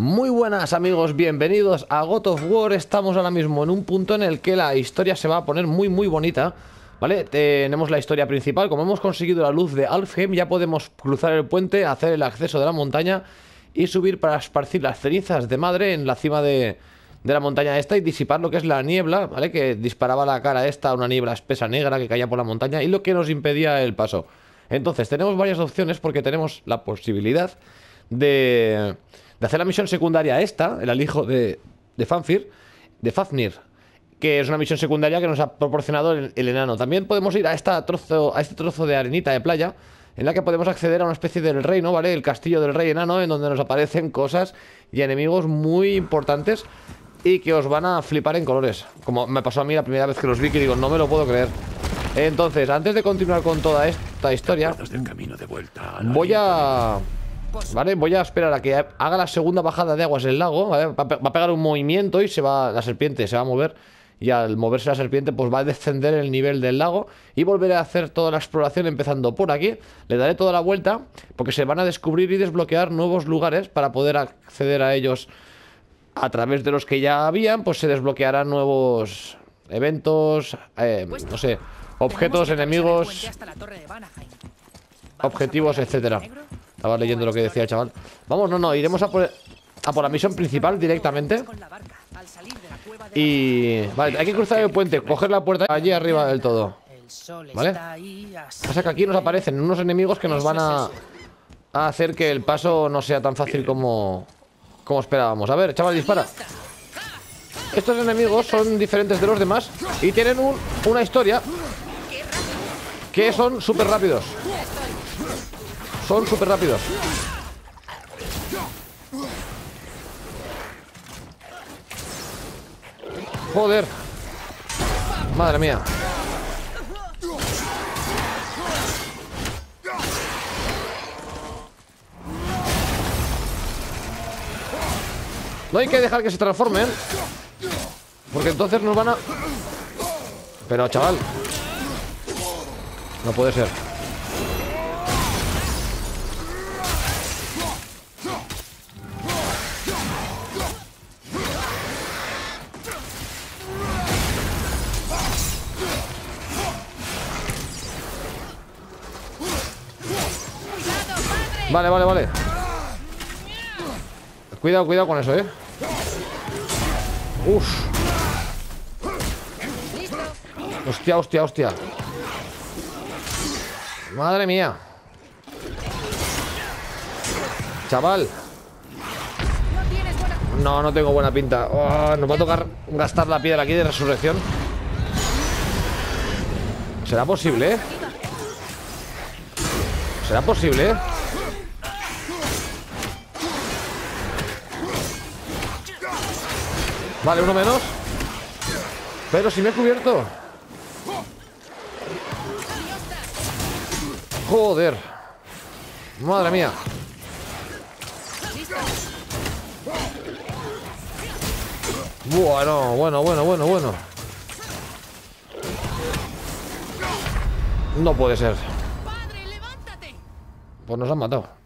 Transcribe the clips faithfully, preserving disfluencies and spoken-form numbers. Muy buenas amigos, bienvenidos a God of War. Estamos ahora mismo en un punto en el que la historia se va a poner muy muy bonita, ¿vale? Tenemos la historia principal. Como hemos conseguido la luz de Alfheim, ya podemos cruzar el puente, hacer el acceso de la montaña y subir para esparcir las cenizas de madre en la cima de, de la montaña esta y disipar lo que es la niebla, ¿vale? Que disparaba la cara esta, una niebla espesa negra que caía por la montaña y lo que nos impedía el paso. Entonces tenemos varias opciones porque tenemos la posibilidad de... de hacer la misión secundaria esta, el alijo de, de Fafnir, de Fafnir, que es una misión secundaria que nos ha proporcionado el, el enano. También podemos ir a, esta trozo, a este trozo de arenita de playa, en la que podemos acceder a una especie del reino, ¿vale? El castillo del rey enano, en donde nos aparecen cosas y enemigos muy importantes y que os van a flipar en colores. Como me pasó a mí la primera vez que los vi, que digo, no me lo puedo creer. Entonces, antes de continuar con toda esta historia, voy a... Vale, voy a esperar a que haga la segunda bajada de aguas del lago, ¿vale? Va a pegar un movimiento y se va la serpiente, se va a mover. Y al moverse la serpiente, pues va a descender el nivel del lago. Y volveré a hacer toda la exploración empezando por aquí. Le daré toda la vuelta, porque se van a descubrir y desbloquear nuevos lugares para poder acceder a ellos a través de los que ya habían. Pues se desbloquearán nuevos eventos, eh, no sé, objetos, enemigos, objetivos, etcétera. Estaba leyendo lo que decía el chaval. Vamos, no, no, iremos a por, a por la misión principal directamente. Y... vale, hay que cruzar el puente, coger la puerta allí arriba del todo, ¿vale? Pasa que aquí nos aparecen unos enemigos que nos van a, a hacer que el paso no sea tan fácil como, como esperábamos. A ver, chaval, dispara. Estos enemigos son diferentes de los demás y tienen un, una historia que son súper rápidos. Son súper rápidos. Joder. Madre mía. No hay que dejar que se transformen, porque entonces nos van a... Pero chaval, no puede ser. Vale, vale, vale. Cuidado, cuidado con eso, eh. Uff. Hostia, hostia, hostia. Madre mía. Chaval. No, no tengo buena pinta. Oh, nos va a tocar gastar la piedra aquí de resurrección. ¿Será posible, eh? ¿Será posible, eh? Vale, uno menos. Pero si me he cubierto. Joder. Madre mía. Bueno, bueno, bueno, bueno, bueno. No puede ser. Pues nos han matado.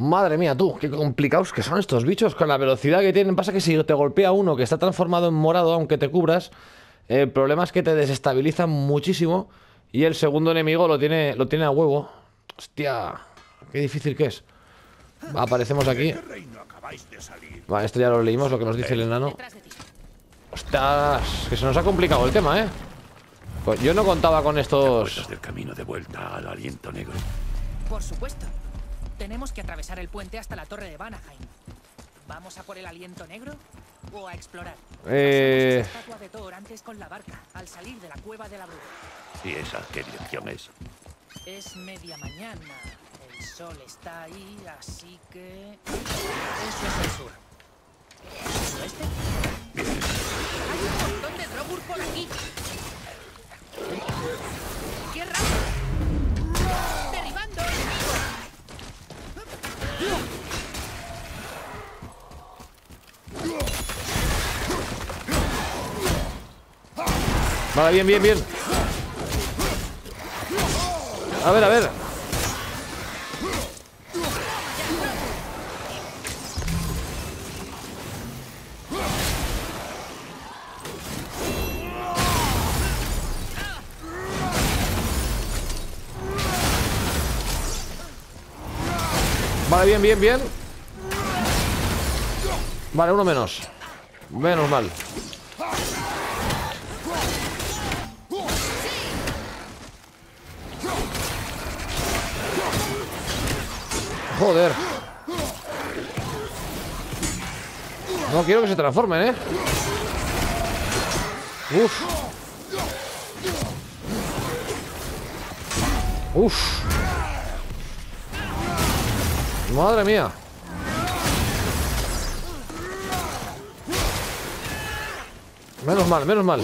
Madre mía, tú, qué complicados que son estos bichos con la velocidad que tienen. Pasa que si te golpea uno que está transformado en morado, aunque te cubras, el problema es que te desestabilizan muchísimo. Y el segundo enemigo lo tiene, lo tiene a huevo. Hostia, qué difícil que es. Aparecemos aquí. Vale, esto ya lo leímos, lo que nos dice el enano. Ostras, que se nos ha complicado el tema, eh. Pues yo no contaba con estos. Del camino de vuelta al aliento negro. Por supuesto. Tenemos que atravesar el puente hasta la torre de Vanaheim. ¿Vamos a por el aliento negro o a explorar? Eh... Pasamos estatua de Thor antes con la barca, al salir de la cueva de la bruja. ¿Y esa qué dirección es? Es media mañana. El sol está ahí, así que... eso es el sur. ¿El oeste? Hay un montón de Draug por aquí. ¡Qué rápido! ¡Derribando enemigos! Vale, bien, bien, bien. A ver, a ver. Vale, bien, bien, bien. Vale, uno menos. Menos mal. Joder. No quiero que se transformen, ¿eh? Uf. Uf. Madre mía. Menos mal, menos mal.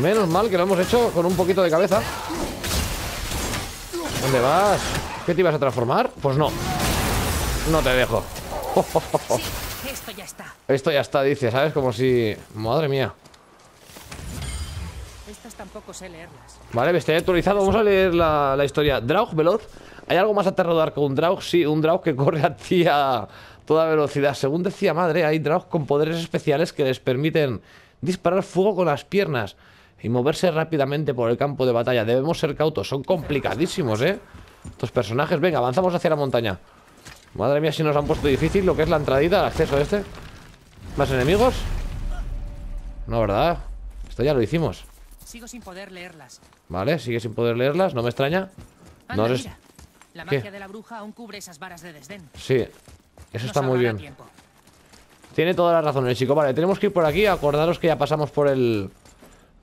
Menos mal que lo hemos hecho con un poquito de cabeza. ¿Dónde vas? ¿Qué te ibas a transformar? Pues no. No te dejo. Oh, oh, oh. Sí, esto ya está. Esto ya está, dice, ¿sabes? Como si... Madre mía. Estas tampoco sé leerlas. Vale, bestia actualizado. Vamos a leer la, la historia. Draug, veloz. ¿Hay algo más aterrador que un Draug? Sí, un Draug que corre a ti a toda velocidad. Según decía madre, hay Draug con poderes especiales que les permiten disparar fuego con las piernas y moverse rápidamente por el campo de batalla. Debemos ser cautos. Son complicadísimos, ¿eh? Estos personajes. Venga, avanzamos hacia la montaña. Madre mía, si nos han puesto difícil lo que es la entradita, el acceso este. ¿Más enemigos? No, ¿verdad? Esto ya lo hicimos. Sigo sin poder leerlas. Vale, sigue sin poder leerlas, no me extraña. Anda, no es... mira. La magia ¿Qué? de la bruja aún cubre esas varas de desdén. Sí, eso nos está muy bien. Tiempo. Tiene todas las razones, chico. Vale, tenemos que ir por aquí. Acordaros que ya pasamos por el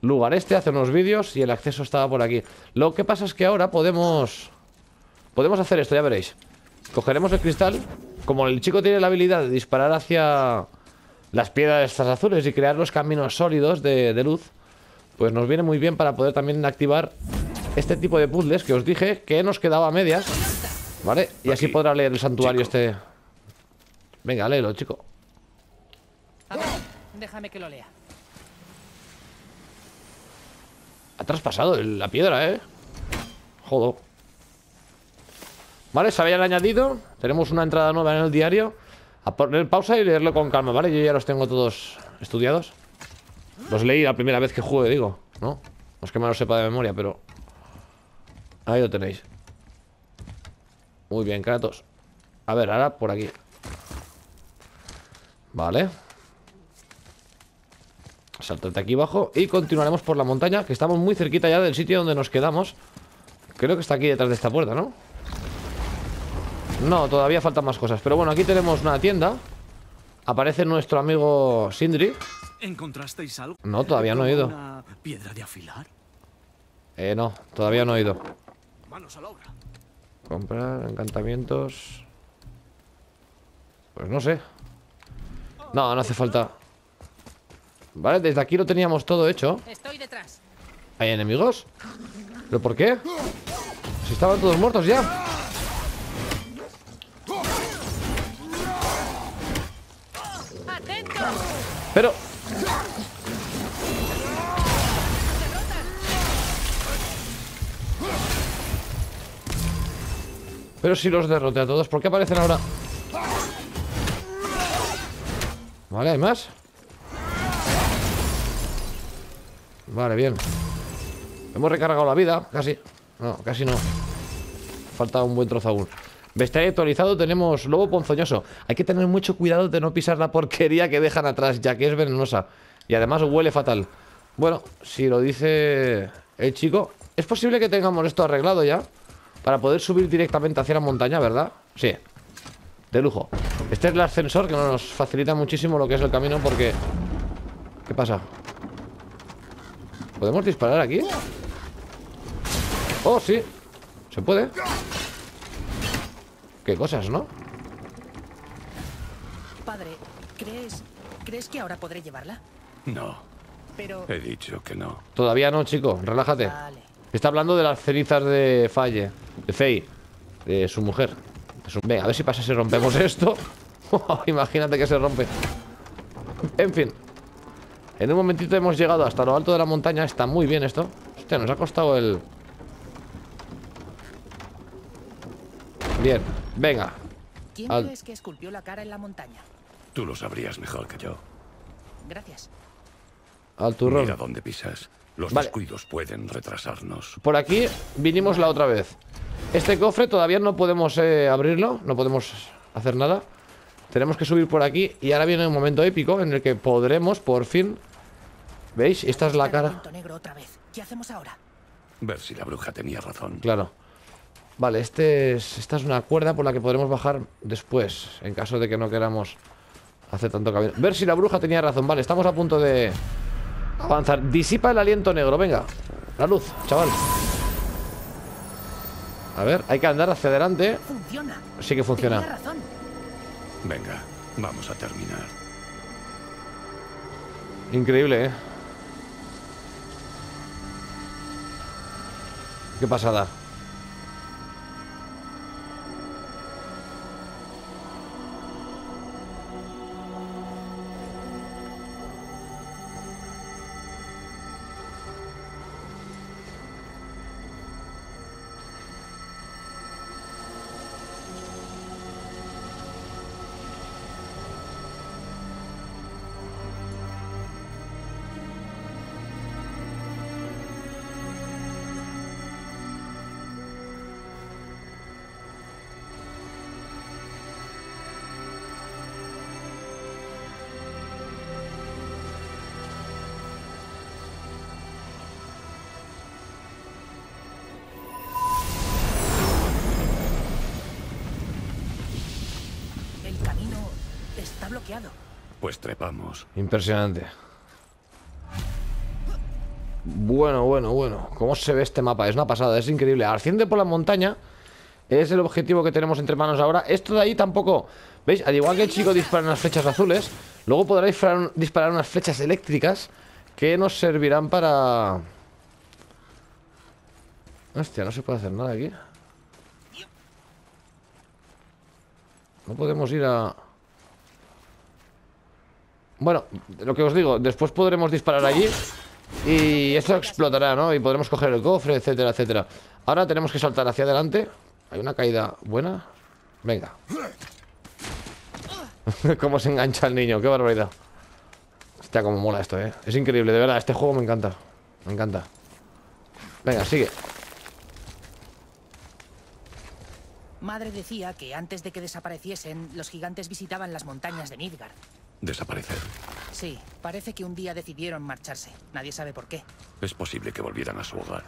lugar este hace unos vídeos y el acceso estaba por aquí. Lo que pasa es que ahora podemos... Podemos hacer esto, ya veréis. Cogeremos el cristal. Como el chico tiene la habilidad de disparar hacia las piedras estas azules y crear los caminos sólidos de, de luz, pues nos viene muy bien para poder también activar este tipo de puzzles que os dije que nos quedaba a medias. Vale, y así podrá leer el santuario este. Venga, léelo, chico. A ver, déjame que lo lea. Ha traspasado la piedra, eh. Joder. Vale, se habían añadido. Tenemos una entrada nueva en el diario. A poner pausa y leerlo con calma, ¿vale? Yo ya los tengo todos estudiados. Los leí la primera vez que jugué, digo, ¿no? No es que me lo sepa de memoria, pero... Ahí lo tenéis. Muy bien, Kratos. A ver, ahora por aquí. Vale. Saltate aquí abajo y continuaremos por la montaña, que estamos muy cerquita ya del sitio donde nos quedamos. Creo que está aquí detrás de esta puerta, ¿no? No, todavía faltan más cosas. Pero bueno, aquí tenemos una tienda. Aparece nuestro amigo Sindri. ¿Encontrasteis algo? No, todavía no he ido. ¿Una piedra de afilar? Eh, no, todavía no he ido. Manos a la obra. Comprar encantamientos. Pues no sé. No, no hace falta. Vale, desde aquí lo teníamos todo hecho. Estoy detrás. ¿Hay enemigos? ¿Pero por qué? Si estaban todos muertos ya. Pero... Pero si los derroté a todos, ¿por qué aparecen ahora? Vale, ¿hay más? Vale, bien. Hemos recargado la vida, casi. No, casi no. Falta un buen trozo aún. Bestiario actualizado, tenemos lobo ponzoñoso. Hay que tener mucho cuidado de no pisar la porquería que dejan atrás, ya que es venenosa. Y además huele fatal. Bueno, si lo dice el chico. Es posible que tengamos esto arreglado ya para poder subir directamente hacia la montaña, ¿verdad? Sí. De lujo. Este es el ascensor que nos facilita muchísimo lo que es el camino porque... ¿Qué pasa? ¿Podemos disparar aquí? Oh, sí. Se puede. Qué cosas, ¿no? Padre, ¿crees, ¿crees que ahora podré llevarla? No. Pero... He dicho que no. Todavía no, chico. Relájate. Vale. Está hablando de las cenizas de Faye, de Fey, de su mujer. De su... Venga, a ver si pasa si rompemos esto. Imagínate que se rompe. En fin. En un momentito hemos llegado hasta lo alto de la montaña. Está muy bien esto. Hostia, nos ha costado el... Bien, venga. ¿Quién Al... crees que esculpió la cara en la montaña? Tú lo sabrías mejor que yo. Gracias. Al turrón. Mira dónde pisas. Los vale. descuidos pueden retrasarnos. Por aquí vinimos la otra vez. Este cofre todavía no podemos eh, abrirlo. No podemos hacer nada. Tenemos que subir por aquí. Y ahora viene un momento épico en el que podremos, por fin... ¿Veis? Esta es la cara. ¿Qué hacemos ahora? Ver si la bruja tenía razón. Claro. Vale, este es, esta es una cuerda por la que podremos bajar después, en caso de que no queramos hacer tanto camino. Ver si la bruja tenía razón. Vale, estamos a punto de avanzar. Disipa el aliento negro, venga. La luz, chaval. A ver, hay que andar hacia adelante. Funciona. Sí que funciona. Tenía razón. Venga, vamos a terminar. Increíble, ¿eh? Qué pasada. Bloqueado. Pues trepamos. Impresionante. Bueno, bueno, bueno. ¿Cómo se ve este mapa? Es una pasada, es increíble. Asciende por la montaña. Es el objetivo que tenemos entre manos ahora. Esto de ahí tampoco... ¿Veis? Al igual que el chico dispara unas flechas azules, luego podrá disparar, disparar unas flechas eléctricas que nos servirán para... Hostia, no se puede hacer nada aquí. No podemos ir a... Bueno, lo que os digo, después podremos disparar allí y esto explotará, ¿no? Y podremos coger el cofre, etcétera, etcétera. Ahora tenemos que saltar hacia adelante. Hay una caída buena. Venga. Cómo se engancha el niño, qué barbaridad. Hostia, cómo mola esto, ¿eh? Es increíble, de verdad, este juego me encanta. Me encanta. Venga, sigue. Madre decía que antes de que desapareciesen, los gigantes visitaban las montañas de Midgard. ¿Desaparecer? Sí, parece que un día decidieron marcharse. Nadie sabe por qué. Es posible que volvieran a su hogar.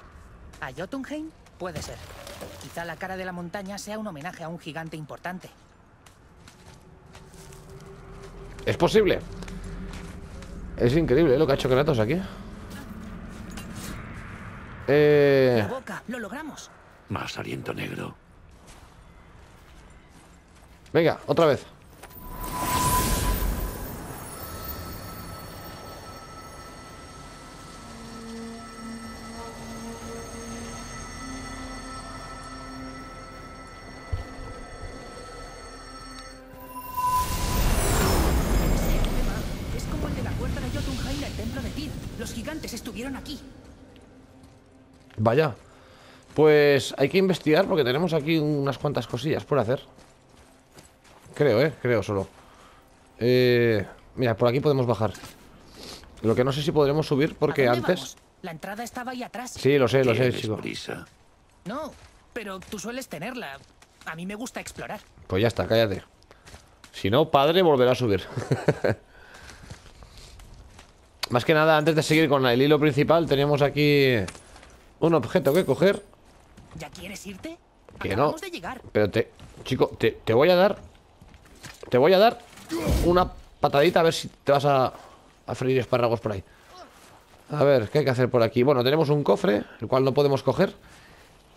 ¿A Jotunheim? Puede ser. Quizá la cara de la montaña sea un homenaje a un gigante importante. Es posible. Es increíble, ¿eh?, lo que ha hecho Kratos aquí. Eh... La boca, lo logramos. Más aliento negro. Venga, otra vez. Vaya, pues hay que investigar porque tenemos aquí unas cuantas cosillas por hacer. Creo, eh, creo solo eh, mira, por aquí podemos bajar. Lo que no sé si podremos subir porque antes... Vamos? La entrada estaba ahí atrás. Sí, lo sé, lo sé, chico. Prisa. No, pero tú sueles tenerla. A mí me gusta explorar. Pues ya está, cállate. Si no, padre volverá a subir. Más que nada, antes de seguir con el hilo principal, teníamos aquí... un objeto que coger. ¿Ya quieres irte? Que no. De llegar. Pero te... Chico, te, te voy a dar... Te voy a dar una patadita a ver si te vas a... a freír espárragos por ahí. A ver, ¿qué hay que hacer por aquí? Bueno, tenemos un cofre, el cual no podemos coger.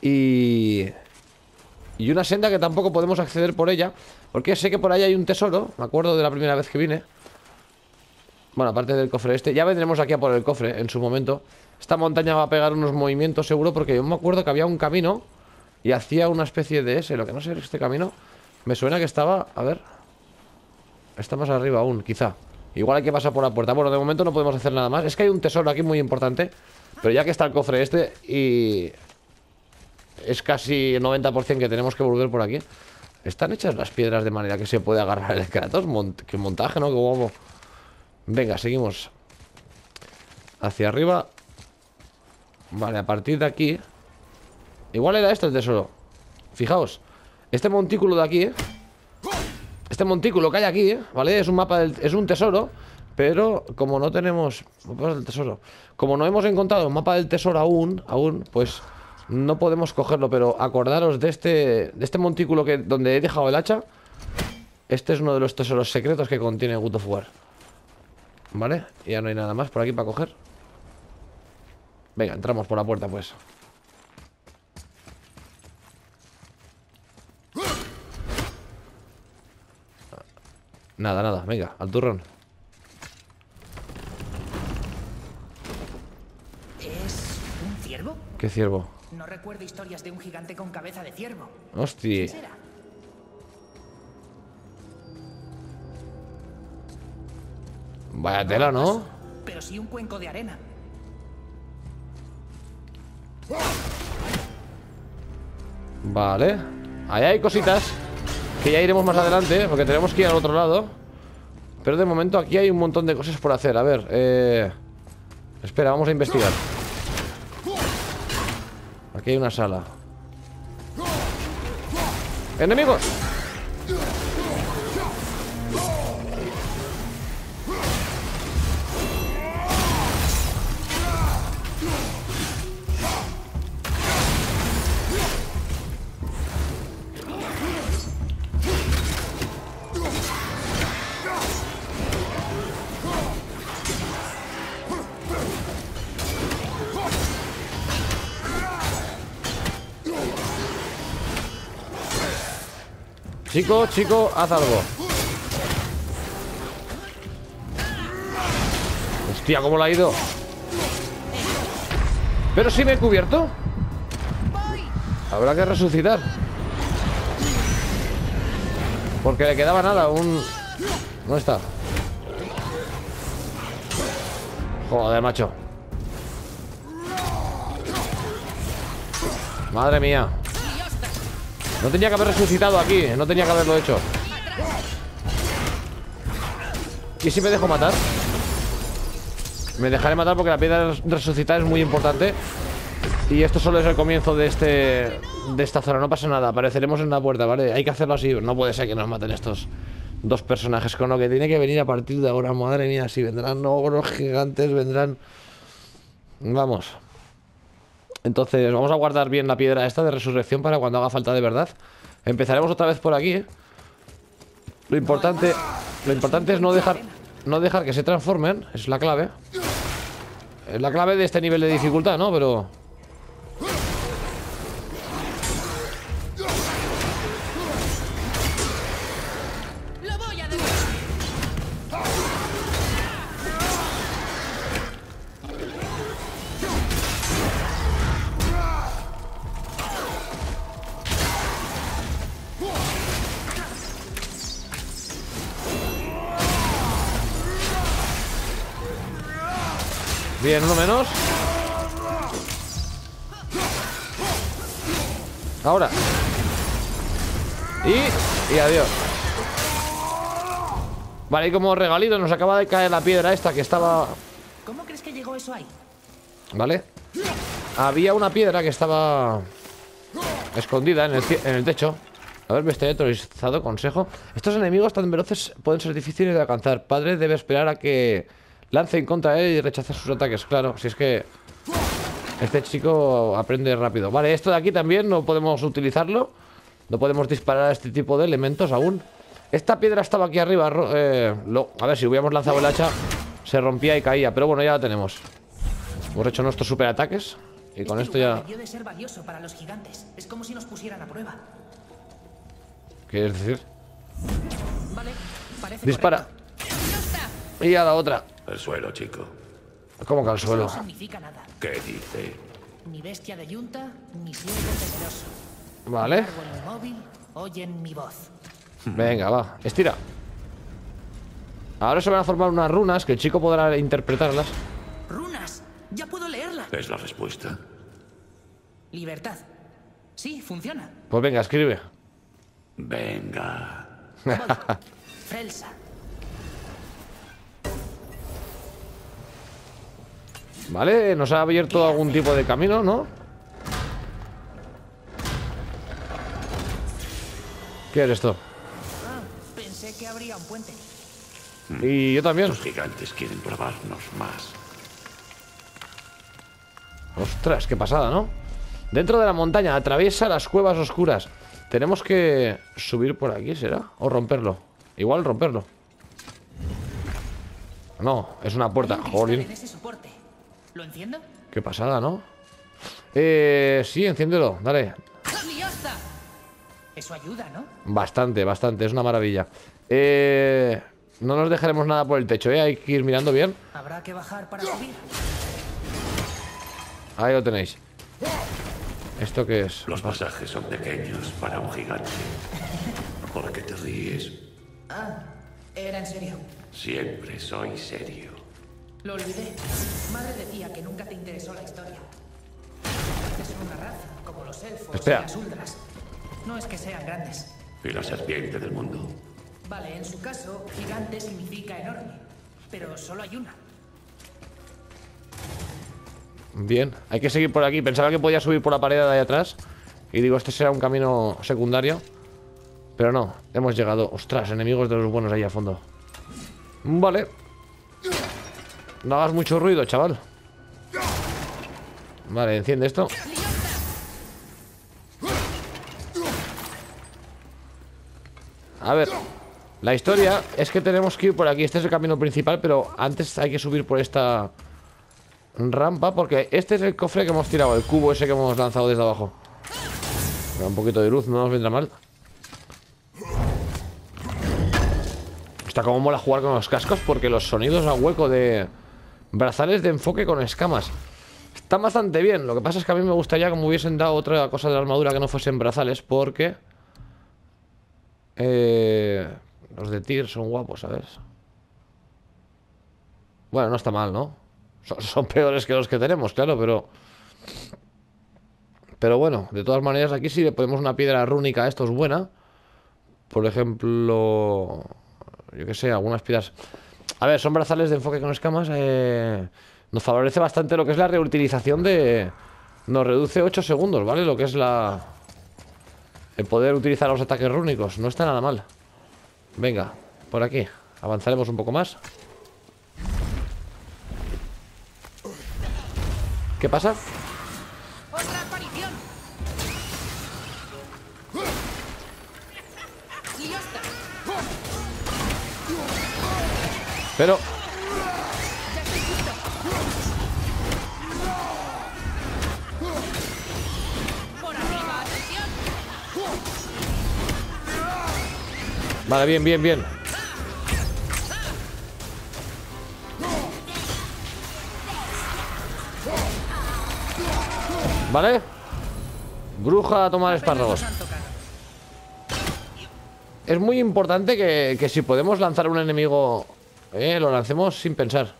Y... Y una senda que tampoco podemos acceder por ella. Porque sé que por ahí hay un tesoro. Me acuerdo de la primera vez que vine. Bueno, aparte del cofre este. Ya vendremos aquí a por el cofre en su momento. Esta montaña va a pegar unos movimientos seguro. Porque yo me acuerdo que había un camino y hacía una especie de ese. Lo que no sé es este camino. Me suena que estaba... A ver. Está más arriba aún, quizá. Igual hay que pasar por la puerta. Bueno, de momento no podemos hacer nada más. Es que hay un tesoro aquí muy importante. Pero ya que está el cofre este y... es casi el noventa por ciento que tenemos que volver por aquí. Están hechas las piedras de manera que se puede agarrar el Kratos. Mont... Qué montaje, ¿no? Qué guapo. Venga, seguimos hacia arriba. Vale, a partir de aquí. Igual era este el tesoro. Fijaos, este montículo de aquí, ¿eh? Este montículo que hay aquí, ¿eh? ¿Vale? Es un mapa del, es un tesoro. Pero como no tenemos mapas del tesoro, como no hemos encontrado un mapa del tesoro aún, aún, pues no podemos cogerlo. Pero acordaros de este, de este montículo que donde he dejado el hacha. Este es uno de los tesoros secretos que contiene God of War. Vale, ya no hay nada más por aquí para coger. Venga, entramos por la puerta pues. Nada, nada, venga, al turrón. ¿Es un ciervo? ¿Qué ciervo? No recuerdo historias de un gigante con cabeza de ciervo. Hostia. Vaya tela, ¿no? Pero sí un cuenco de arena. Vale. Ahí hay cositas que ya iremos más adelante, porque tenemos que ir al otro lado. Pero de momento aquí hay un montón de cosas por hacer. A ver, eh... espera, vamos a investigar. Aquí hay una sala. ¡Enemigos! Chico, chico, haz algo. Hostia, ¿cómo la ha ido? ¿Pero sí me he cubierto? Habrá que resucitar. Porque le quedaba nada, un... no está. Joder, macho. Madre mía. No tenía que haber resucitado aquí, no tenía que haberlo hecho. ¿Y si me dejo matar? Me dejaré matar porque la piedra de resucitar es muy importante. Y esto solo es el comienzo de este de esta zona, no pasa nada, apareceremos en la puerta, ¿vale? Hay que hacerlo así, no puede ser que nos maten estos dos personajes. Con lo que tiene que venir a partir de ahora, madre mía, si vendrán ogros gigantes, vendrán... Vamos... Entonces vamos a guardar bien la piedra esta de resurrección para cuando haga falta de verdad. Empezaremos otra vez por aquí, ¿eh? Lo importante, lo importante es no dejar, no dejar que se transformen. Es la clave. Es la clave de este nivel de dificultad, ¿no? Pero... Bien, uno menos. Ahora. Y... y adiós. Vale, y como regalito nos acaba de caer la piedra esta que estaba... ¿Cómo crees que llegó eso ahí? Vale. Había una piedra que estaba... escondida en el, en el techo. A ver, bestializado, consejo. Estos enemigos tan veloces pueden ser difíciles de alcanzar. Padre debe esperar a que... lancen contra él y rechazan sus ataques, claro. Si es que este chico aprende rápido. Vale, esto de aquí también no podemos utilizarlo. No podemos disparar a este tipo de elementos aún. Esta piedra estaba aquí arriba. Eh, lo, a ver, si hubiéramos lanzado el hacha, se rompía y caía. Pero bueno, ya la tenemos. Hemos hecho nuestros superataques. Y con esto ya... debió de ser valioso para los gigantes. Es como si nos pusieran a prueba. ¿Quieres decir? Vale, parece dispara. Correcto. Y a la otra. Al suelo, chico. ¿Cómo que al suelo? Eso no significa nada. ¿Qué dice? Ni bestia de yunta, ni siervo peligroso. Vale. Móvil, oyen mi voz. Venga, va, estira. Ahora se van a formar unas runas que el chico podrá interpretarlas. Runas, ya puedo leerlas. Es la respuesta. Libertad. Sí, funciona. Pues venga, escribe. Venga. Frelsa. Vale, nos ha abierto algún tipo de camino, ¿no? ¿Qué eres tú? Ah, pensé que habría un puente. Y yo también. Los gigantes quieren probarnos más. Ostras, qué pasada, ¿no? Dentro de la montaña, atraviesa las cuevas oscuras. Tenemos que subir por aquí, ¿será? O romperlo. Igual romperlo. No, es una puerta. Jolín. ¿Lo enciendo? Qué pasada, ¿no? Eh, sí, enciéndelo, dale. Eso ayuda, ¿no? Bastante, bastante, es una maravilla. Eh, no nos dejaremos nada por el techo, ¿eh? Hay que ir mirando bien. Habrá que bajar para subir. Ahí lo tenéis. ¿Esto qué es? Los pasajes son pequeños para un gigante. ¿Por qué te ríes? Ah, era en serio. Siempre soy serio. Lo olvidé. Madre decía que nunca te interesó la historia. Es una raza, como los elfos. Espera. Y las uldras. No es que sean grandes. Y la serpiente del mundo. Vale, en su caso, gigante significa enorme. Pero solo hay una. Bien, hay que seguir por aquí. Pensaba que podía subir por la pared de ahí atrás. Y digo, este será un camino secundario. Pero no, hemos llegado. Ostras, enemigos de los buenos ahí al fondo. Vale. No hagas mucho ruido, chaval. Vale, enciende esto. A ver, la historia es que tenemos que ir por aquí. Este es el camino principal, pero antes hay que subir por esta rampa, porque este es el cofre que hemos tirado, el cubo ese que hemos lanzado desde abajo. Pero un poquito de luz no nos vendrá mal. Está como mola jugar con los cascos, porque los sonidos a hueco de brazales de enfoque con escamas están bastante bien. Lo que pasa es que a mí me gustaría que me hubiesen dado otra cosa de la armadura que no fuesen brazales, porque eh, los de Tyr son guapos, ¿sabes? Bueno, no está mal, ¿no? Son, son peores que los que tenemos, claro, pero... Pero bueno, de todas maneras aquí sí le ponemos una piedra rúnica. Esto es buena. Por ejemplo... Yo que sé, algunas piedras... A ver, son brazales de enfoque con escamas. Eh... Nos favorece bastante lo que es la reutilización de... Nos reduce ocho segundos, ¿vale? Lo que es la... El poder utilizar los ataques rúnicos. No está nada mal. Venga, por aquí. Avanzaremos un poco más. ¿Qué pasa? ¡Otra aparición! Pero... Vale, bien, bien, bien. ¿Vale? Bruja a tomar espárragos. Es muy importante que, que si podemos lanzar a un enemigo, eh, lo lancemos sin pensar.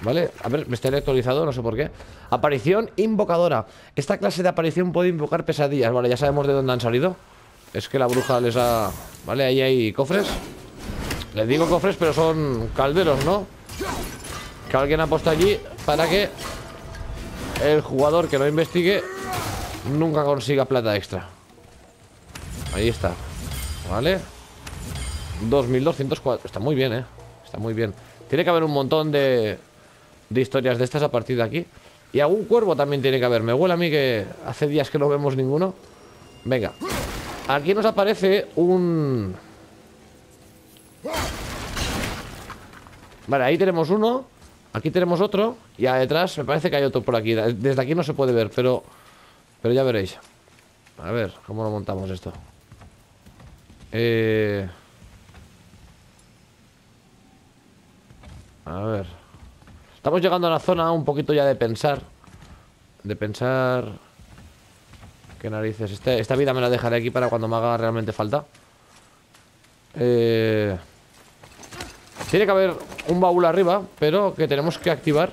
¿Vale? A ver, me está actualizado, no sé por qué. Aparición invocadora. Esta clase de aparición puede invocar pesadillas. Vale, ya sabemos de dónde han salido. Es que la bruja les ha... Vale, ahí hay cofres. Les digo cofres, pero son calderos, ¿no? Que alguien ha puesto allí para que el jugador que no investigue nunca consiga plata extra. Ahí está. Vale, dos mil doscientos cuatro. Está muy bien, eh. Está muy bien. Tiene que haber un montón de, de historias de estas a partir de aquí. Y algún cuervo también tiene que haber. Me huele a mí que hace días que no vemos ninguno. Venga. Aquí nos aparece un... Vale, ahí tenemos uno. Aquí tenemos otro. Y detrás me parece que hay otro por aquí. Desde aquí no se puede ver, pero... Pero ya veréis. A ver, ¿cómo lo montamos esto? Eh... A ver. Estamos llegando a la zona un poquito ya de pensar. De pensar... Qué narices. Este, esta vida me la dejaré aquí para cuando me haga realmente falta. Eh... Tiene que haber un baúl arriba, pero que tenemos que activar.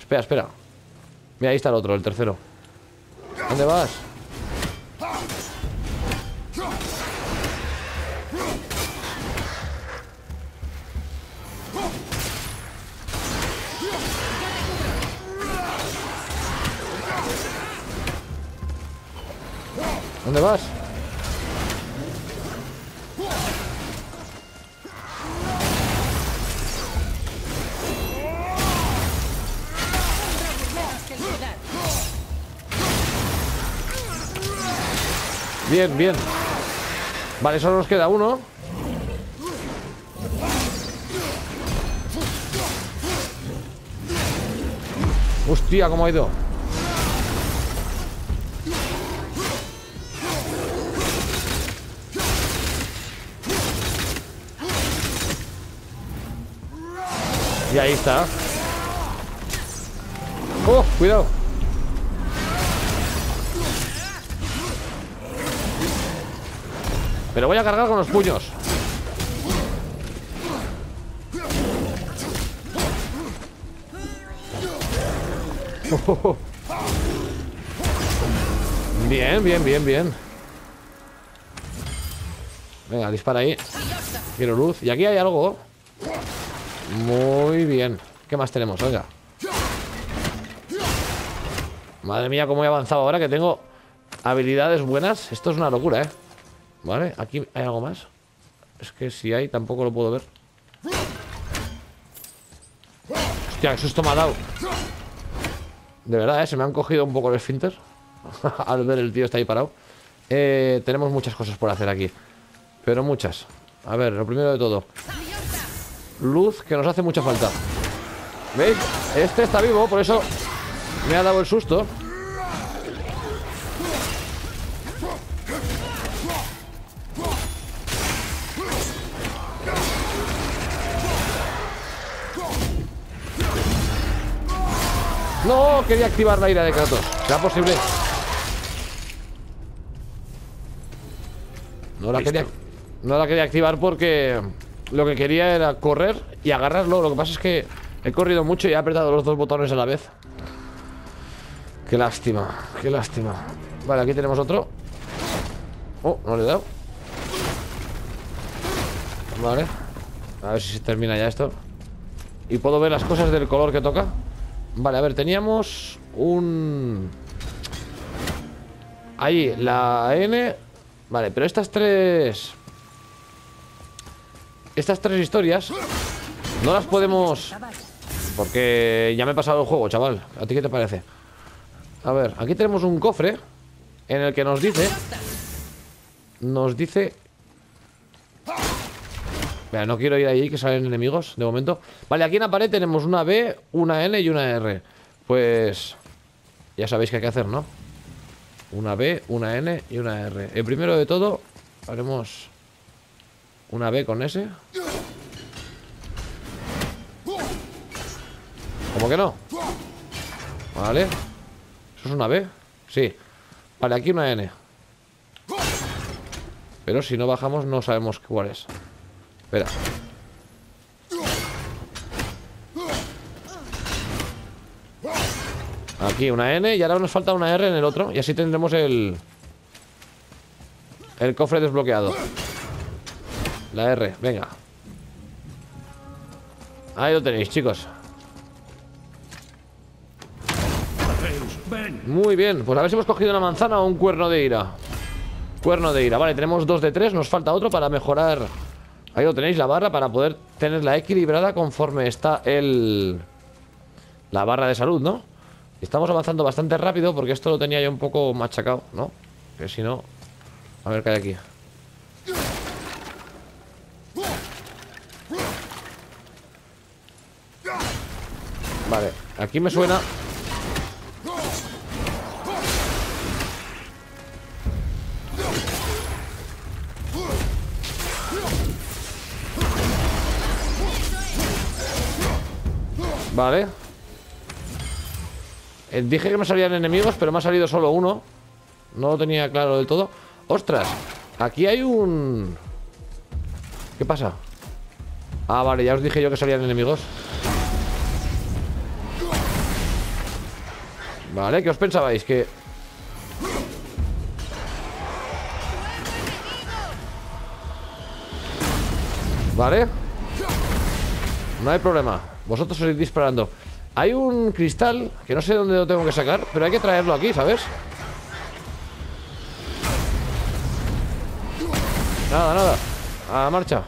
Espera, espera. Mira, ahí está el otro, el tercero. ¿Dónde vas? ¿Dónde vas? Bien, bien. Vale, solo nos queda uno. Hostia, cómo ha ido. Y ahí está. ¡Oh! Cuidado. Me lo voy a cargar con los puños. Oh, oh, oh. Bien, bien, bien, bien. Venga, dispara ahí. Quiero luz. Y aquí hay algo. Muy bien. ¿Qué más tenemos? Venga. Madre mía, cómo he avanzado ahora que tengo habilidades buenas. Esto es una locura, ¿eh? Vale, aquí hay algo más. Es que si hay, tampoco lo puedo ver. Hostia, qué susto me ha dado. De verdad, ¿eh? Se me han cogido un poco el esfínter al ver el tío está ahí parado. eh, Tenemos muchas cosas por hacer aquí. Pero muchas. A ver, lo primero de todo, luz, que nos hace mucha falta. ¿Veis? Este está vivo, por eso me ha dado el susto. No, quería activar la ira de Kratos. ¿Será posible? No la quería, no la quería activar porque lo que quería era correr y agarrarlo. Lo que pasa es que he corrido mucho y he apretado los dos botones a la vez. Qué lástima, qué lástima. Vale, aquí tenemos otro. Oh, no le he dado. Vale. A ver si se termina ya esto. Y puedo ver las cosas del color que toca. Vale, a ver, teníamos un... Ahí, la N. Vale, pero estas tres... Estas tres historias no las podemos... Porque ya me he pasado el juego, chaval. ¿A ti qué te parece? A ver, aquí tenemos un cofre en el que nos dice... Nos dice... Mira, no quiero ir allí que salen enemigos, de momento. Vale, aquí en la pared tenemos una B, una N y una R. Pues... ya sabéis qué hay que hacer, ¿no? Una B, una N y una R. El primero de todo, haremos... una B con S. ¿Cómo que no? Vale. ¿Eso es una B? Sí. Vale, aquí una N. Pero si no bajamos no sabemos cuál es. Espera. Aquí una N y ahora nos falta una R en el otro. Y así tendremos el... el cofre desbloqueado. La R, venga. Ahí lo tenéis, chicos. Muy bien, pues a ver si hemos cogido una manzana o un cuerno de ira. Cuerno de ira, vale, tenemos dos de tres. Nos falta otro para mejorar... Ahí lo tenéis, la barra, para poder tenerla equilibrada conforme está el... la barra de salud, ¿no? Estamos avanzando bastante rápido porque esto lo tenía yo un poco machacado, ¿no? Que si no... A ver qué hay aquí. Vale, aquí me suena... Vale. eh, Dije que me salían enemigos, pero me ha salido solo uno. No lo tenía claro del todo. ¡Ostras! Aquí hay un... ¿Qué pasa? Ah, vale, ya os dije yo que salían enemigos. Vale, ¿qué os pensabais? Que... Vale. No hay problema. Vosotros os iréis disparando. Hay un cristal que no sé dónde lo tengo que sacar, pero hay que traerlo aquí, ¿sabes? Nada, nada. A marcha.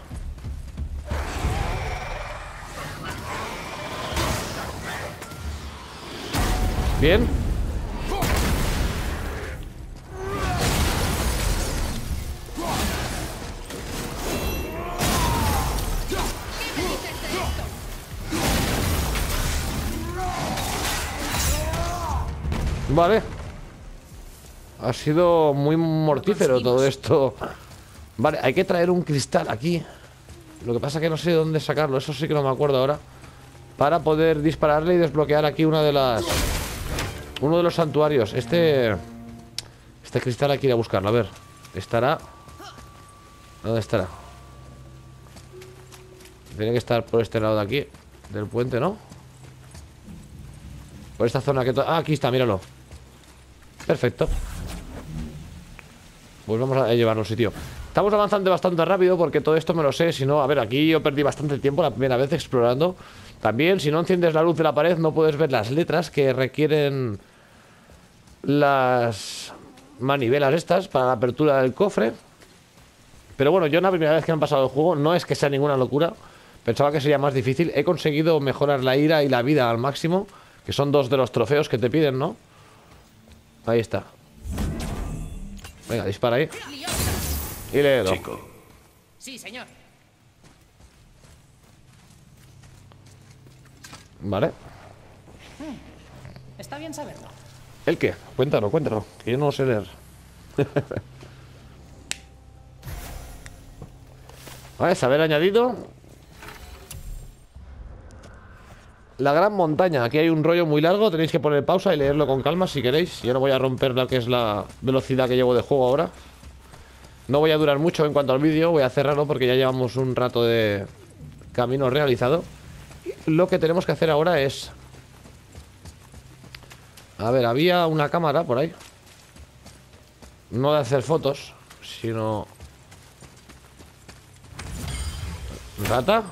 Bien. Vale. Ha sido muy mortífero todo esto. Vale, hay que traer un cristal aquí. Lo que pasa es que no sé dónde sacarlo. Eso sí que no me acuerdo ahora. Para poder dispararle y desbloquear aquí una de las... Uno de los santuarios. Este... Este cristal hay que ir a buscarlo. A ver. Estará... ¿Dónde estará? Tiene que estar por este lado de aquí. Del puente, ¿no? Por esta zona que... Ah, aquí está, míralo. Perfecto. Pues vamos a llevarlo, sí, tío. Estamos avanzando bastante rápido porque todo esto me lo sé. Si no, a ver, aquí yo perdí bastante tiempo la primera vez explorando. También, si no enciendes la luz de la pared, no puedes ver las letras que requieren las manivelas estas para la apertura del cofre. Pero bueno, yo en la primera vez que me han pasado el juego, no es que sea ninguna locura. Pensaba que sería más difícil. He conseguido mejorar la ira y la vida al máximo, que son dos de los trofeos que te piden, ¿no? Ahí está. Venga, dispara ahí. Y le doy. Chico. Sí, señor. Vale. Está bien saberlo. ¿El qué? Cuéntalo, cuéntalo. Que yo no sé leer. Vale, saber añadido. La gran montaña. Aquí hay un rollo muy largo. Tenéis que poner pausa y leerlo con calma si queréis. Yo no voy a romper la que es la velocidad que llevo de juego ahora. No voy a durar mucho en cuanto al vídeo. Voy a cerrarlo porque ya llevamos un rato de camino realizado. Lo que tenemos que hacer ahora es... A ver, había una cámara por ahí. No de hacer fotos, sino... ¿Rata?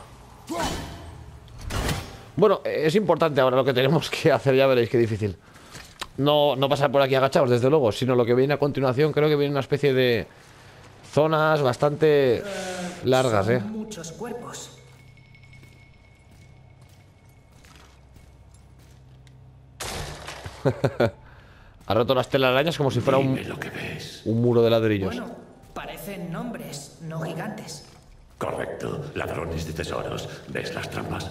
Bueno, es importante ahora lo que tenemos que hacer. Ya veréis qué difícil. No, no pasar por aquí agachados, desde luego. Sino lo que viene a continuación. Creo que viene una especie de zonas bastante largas, eh. Muchos cuerpos. Ha roto las telarañas como si fuera un, lo que ves. un muro de ladrillos. Bueno, parecen hombres, no gigantes. Correcto, ladrones de tesoros. ¿Ves las trampas?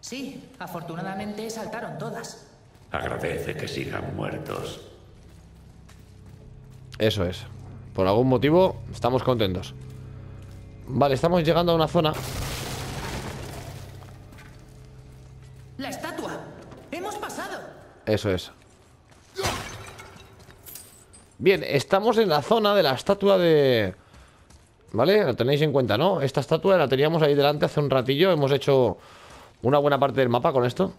Sí, afortunadamente saltaron todas. Agradece que sigan muertos. Eso es. Por algún motivo estamos contentos. Vale, estamos llegando a una zona. La estatua. Hemos pasado. Eso es. Bien, estamos en la zona de la estatua de... Vale, lo tenéis en cuenta, ¿no? Esta estatua la teníamos ahí delante hace un ratillo. Hemos hecho... Una buena parte del mapa con esto.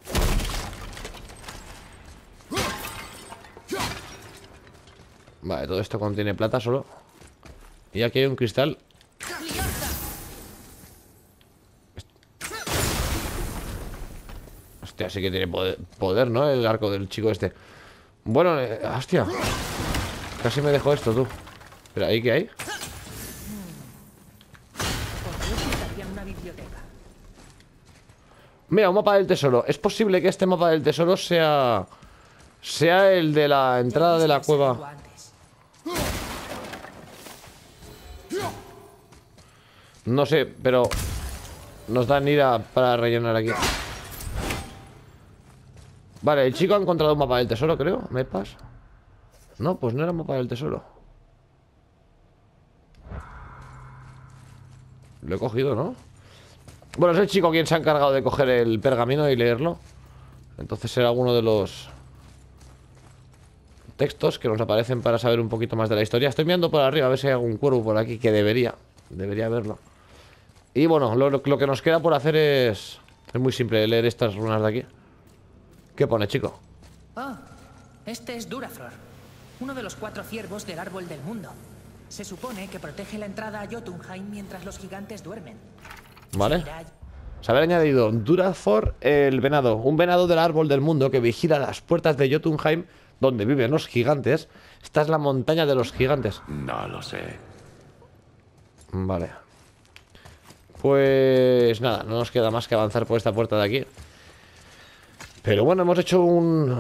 Vale, todo esto contiene plata solo. Y aquí hay un cristal. Hostia, sí que tiene poder, poder, ¿no? El arco del chico este. Bueno, eh, hostia. Casi me dejó esto, tú. Pero ahí que hay. Mira, un mapa del tesoro. Es posible que este mapa del tesoro sea... Sea el de la entrada de la cueva. No sé, pero... Nos dan ira para rellenar aquí. Vale, el chico ha encontrado un mapa del tesoro, creo. ¿Me pasa? No, pues no era un mapa del tesoro. Lo he cogido, ¿no? Bueno, es el chico quien se ha encargado de coger el pergamino y leerlo. Entonces será uno de los textos que nos aparecen para saber un poquito más de la historia. Estoy mirando por arriba a ver si hay algún cuervo por aquí, que debería, debería haberlo. Y bueno, lo, lo que nos queda por hacer es... Es muy simple leer estas runas de aquí. ¿Qué pone, chico? Oh, este es Duraflor, uno de los cuatro ciervos del árbol del mundo. Se supone que protege la entrada a Jotunheim mientras los gigantes duermen. Vale. Se había añadido Duraflor, el venado. Un venado del árbol del mundo que vigila las puertas de Jotunheim, donde viven los gigantes. Esta es la montaña de los gigantes. No lo sé. Vale. Pues nada, no nos queda más que avanzar por esta puerta de aquí. Pero bueno, hemos hecho un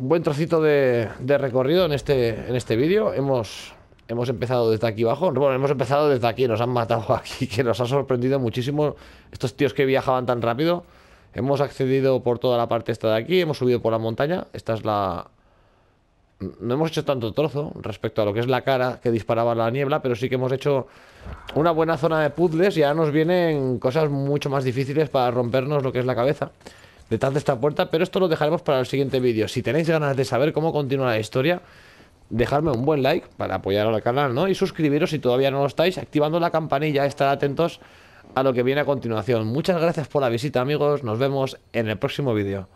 buen trocito de, de recorrido en este, en este vídeo. Hemos... Hemos empezado desde aquí abajo. Bueno, hemos empezado desde aquí. Nos han matado aquí, que nos ha sorprendido muchísimo. Estos tíos que viajaban tan rápido. Hemos accedido por toda la parte esta de aquí. Hemos subido por la montaña. Esta es la, No hemos hecho tanto trozo respecto a lo que es la cara que disparaba la niebla, pero sí que hemos hecho una buena zona de puzzles y ahora nos vienen cosas mucho más difíciles para rompernos lo que es la cabeza detrás de esta puerta, pero esto lo dejaremos para el siguiente vídeo. Si tenéis ganas de saber cómo continúa la historia, dejadme un buen like para apoyar al canal, ¿no? Y suscribiros si todavía no lo estáis, activando la campanilla, estar atentos a lo que viene a continuación. Muchas gracias por la visita, amigos, nos vemos en el próximo vídeo.